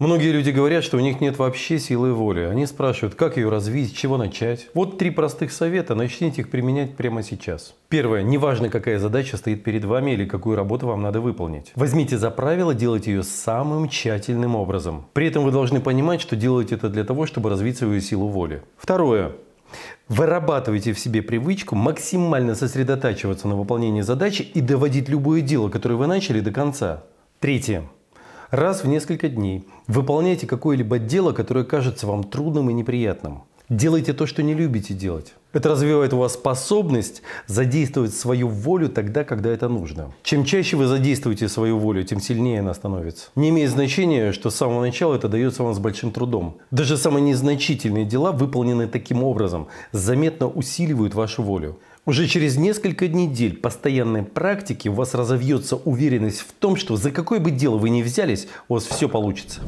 Многие люди говорят, что у них нет вообще силы воли. Они спрашивают, как ее развить, с чего начать. Вот 3 простых совета, начните их применять прямо сейчас. Первое. Неважно, какая задача стоит перед вами или какую работу вам надо выполнить. Возьмите за правило делать ее самым тщательным образом. При этом вы должны понимать, что делаете это для того, чтобы развить свою силу воли. Второе. Вырабатывайте в себе привычку максимально сосредотачиваться на выполнении задачи и доводить любое дело, которое вы начали, до конца. Третье. Раз в несколько дней выполняйте какое-либо дело, которое кажется вам трудным и неприятным. Делайте то, что не любите делать. Это развивает у вас способность задействовать свою волю тогда, когда это нужно. Чем чаще вы задействуете свою волю, тем сильнее она становится. Не имеет значения, что с самого начала это дается вам с большим трудом. Даже самые незначительные дела, выполненные таким образом, заметно усиливают вашу волю. Уже через несколько недель постоянной практики у вас разовьется уверенность в том, что за какое бы дело вы ни взялись, у вас все получится.